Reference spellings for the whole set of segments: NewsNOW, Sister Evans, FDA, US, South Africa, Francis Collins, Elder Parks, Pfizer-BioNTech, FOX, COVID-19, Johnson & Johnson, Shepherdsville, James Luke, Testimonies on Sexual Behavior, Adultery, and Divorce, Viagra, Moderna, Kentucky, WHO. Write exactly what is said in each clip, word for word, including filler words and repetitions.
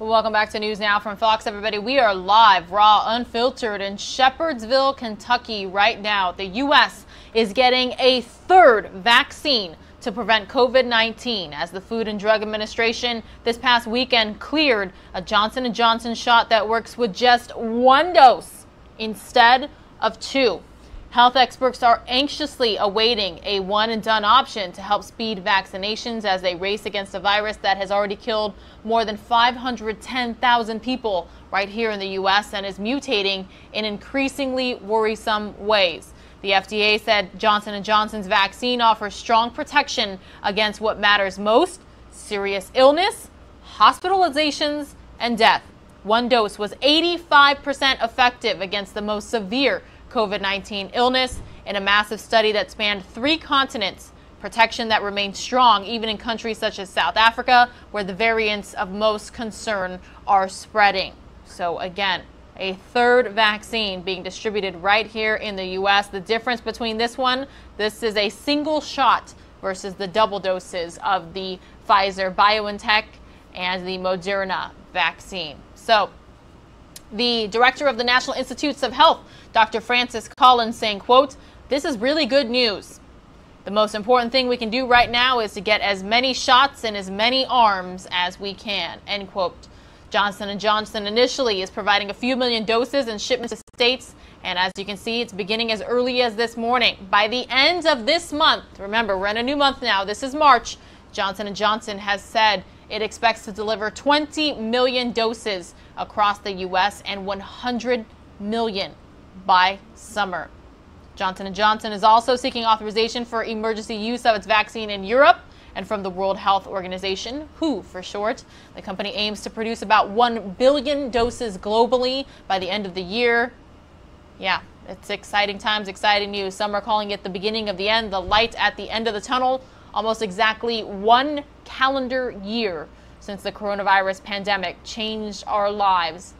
Welcome back to News Now from Fox, everybody. We are live, raw, unfiltered in Shepherdsville, Kentucky right now. The U S is getting a third vaccine to prevent COVID nineteen as the Food and Drug Administration this past weekend cleared a Johnson and Johnson shot that works with just one dose instead of two. Health experts are anxiously awaiting a one-and-done option to help speed vaccinations as they race against a virus that has already killed more than five hundred ten thousand people right here in the U S and is mutating in increasingly worrisome ways. The F D A said Johnson and Johnson's vaccine offers strong protection against what matters most: serious illness, hospitalizations, and death. One dose was eighty-five percent effective against the most severe COVID nineteen illness in a massive study that spanned three continents, protection that remains strong even in countries such as South Africa, where the variants of most concern are spreading. So again, a third vaccine being distributed right here in the U S. The difference between this one, this is a single shot versus the double doses of the Pfizer-BioNTech and the Moderna vaccine. So the director of the National Institutes of Health, Doctor Francis Collins, saying, quote, "This is really good news. The most important thing we can do right now is to get as many shots in as many arms as we can," end quote. Johnson and Johnson initially is providing a few million doses and shipments to states. And as you can see, it's beginning as early as this morning. By the end of this month, remember, we're in a new month now, this is March, Johnson and Johnson has said it expects to deliver twenty million doses across the U S and one hundred million by summer. Johnson and Johnson is also seeking authorization for emergency use of its vaccine in Europe and from the World Health Organization, W H O for short. The company aims to produce about one billion doses globally by the end of the year. Yeah, it's exciting times, exciting news. Some are calling it the beginning of the end, the light at the end of the tunnel. Almost exactly one calendar year since the coronavirus pandemic changed our lives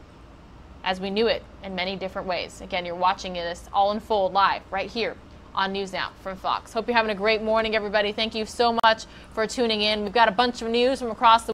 as we knew it in many different ways. Again, you're watching this all unfold live right here on News Now from Fox. Hope you're having a great morning, everybody. Thank you so much for tuning in. We've got a bunch of news from across the